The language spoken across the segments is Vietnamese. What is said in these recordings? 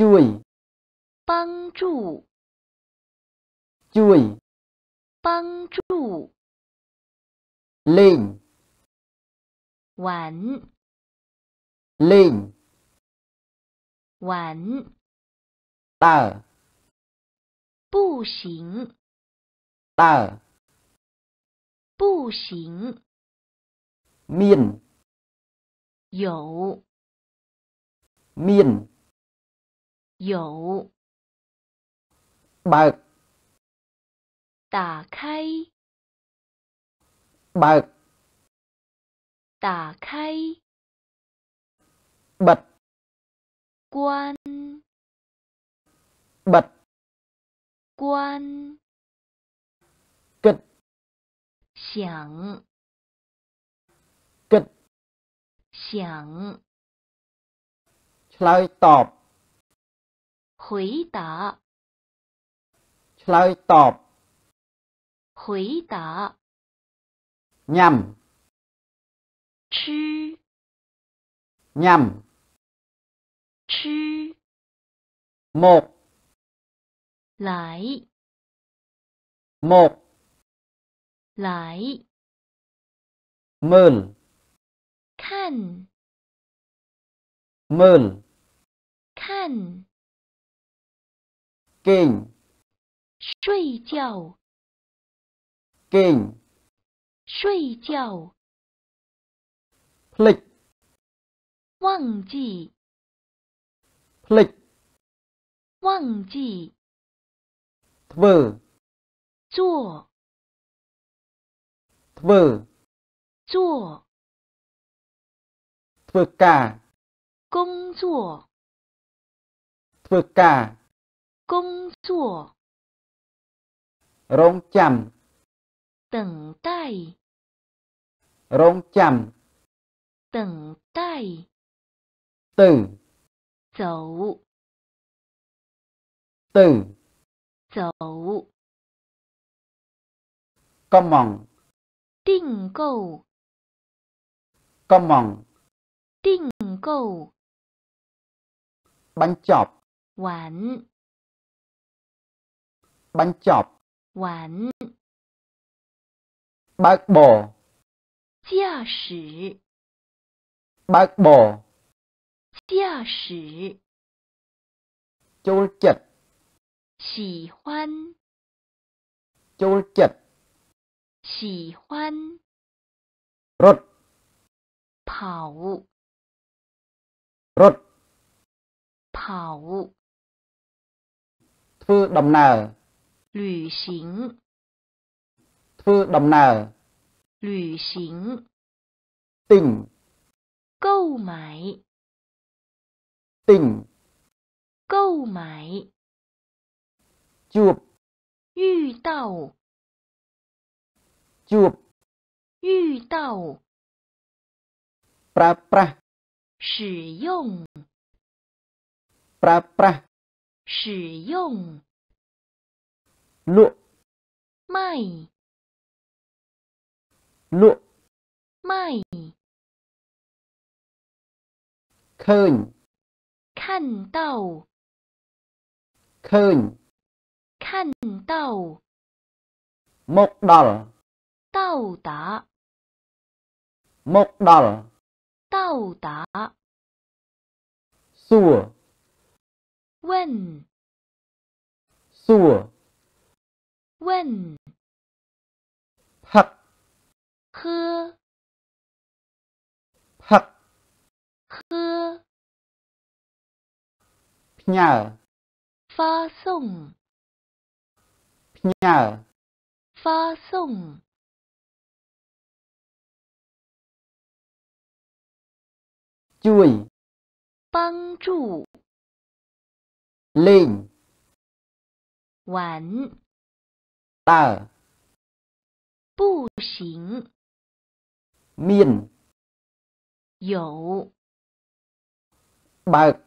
Chui. Bang chu. Chui. Bang chu. Lên. Wán. Lên. Wán. Tờ. Bù xính. Tờ. Bù xính. Miền. Dẫu. Miền. Dẫu. Bật. Tả khai. Bật. Tả khai. Bật. Quan. Bật. Quan. Kịch. Sảng. Kịch. Sảng. Lời tọp. Hủy tả. Lời tọp. Hủy tả. Nhằm. Chứ. Nhằm. Chứ. Một. Lại. Một. Lại. Mơn. Khăn. Mơn. Khăn. Kinh. Suy chào. Kinh. Suy chào. Lịch. Quang chỉ. Lịch. Quang chỉ. Thờ. Chùa. Thờ. Chùa. Thờ cả. Công chùa. Thờ cả. Công chùa. Rong chằm. Tầng tay. Rong chằm. Tầng tay. Từ. Dẫu. Từ. Dẫu. Con mòn. Tinh cầu. Con mòn. Tinh cầu. Bánh chọp. Quán. Bánh chọp. Quán. Bác bò. Gia sử. Bác bò. Gia sử. Chô chật. Xì hoan. Chô chật. Xì hoan. Rột. Phảo. Rột. Phảo. Thư đồng nào. Lữ xính. Thư đồng nào. Lữ xính. Tình. Câu mãi. Tình. Câu mãi. Chụp. Yu tàu. Chụp. Yu tàu. Pra pra. Sử dụng. Pra pra. Sử dụng. Lụa. Mai. Lụa. Mai. Khơn. Khăn tàu. Khơn. Khăn tàu. Một đỏ. Tàu tả. Một đỏ. Tàu tả. Sùa. Quên. Sùa. Quên. Thật. Khưa. Thật. Khưa. Nhờ. Phá sùng. Nhờ. Phá sùng. Chui. Băng trụ. Lên. Quán. Tờ. Bù xính. Miền. Dẫu. Bật.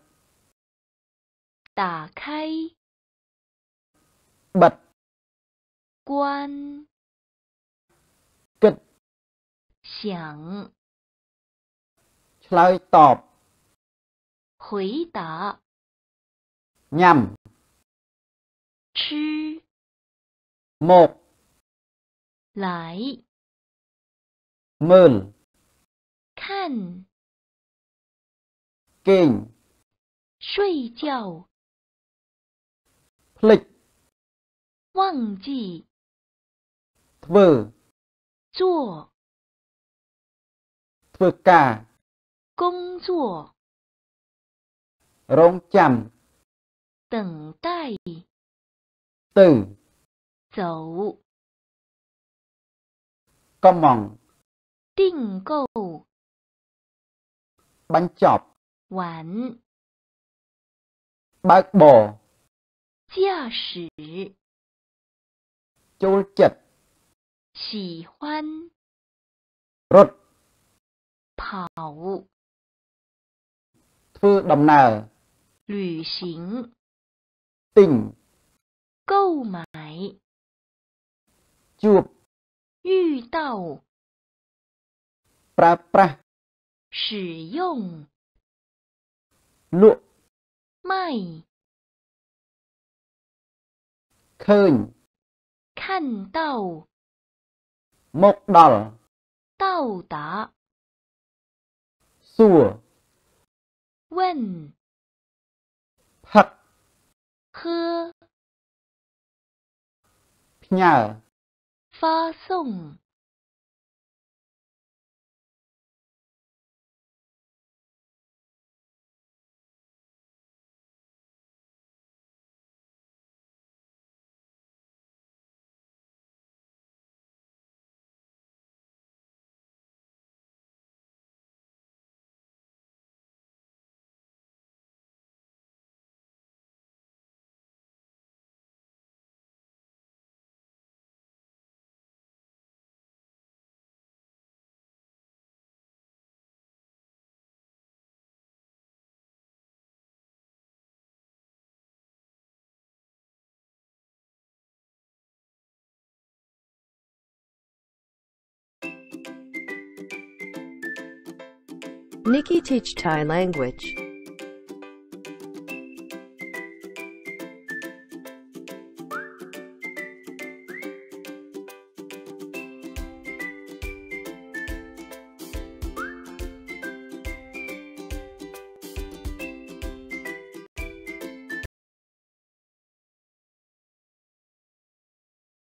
Tả khai. Bật. Quan. Kịch. Sảng. Lời tọp. Hủy tả. nhằm. Chứ. Một. Lại. Mừng. Khăn. Kinh. Suy chào. Lịch. Quang chỉ. Vừa. Chùa. Vừa cả. Công chùa. Rong chằm. Tầng tay. Từ. Dẫu. Con mòn. Tinh cầu. Bánh chọp. Quán. Bác bò. Gia sử. Chú chật. Xỉ hoan. Rút. Thảo. Thư đồng nào. Lữ xính. Tình. Câu mãi. Chụp. Yu tạo. Pra pra. Sử dụng. Lụa. Mai. Khơn. Khăn tàu. Một đỏ. Tàu tả. Sùa. Quên. Thật. Khưa. Nhờ. Phá sùng. Nicky Teach Thai Language.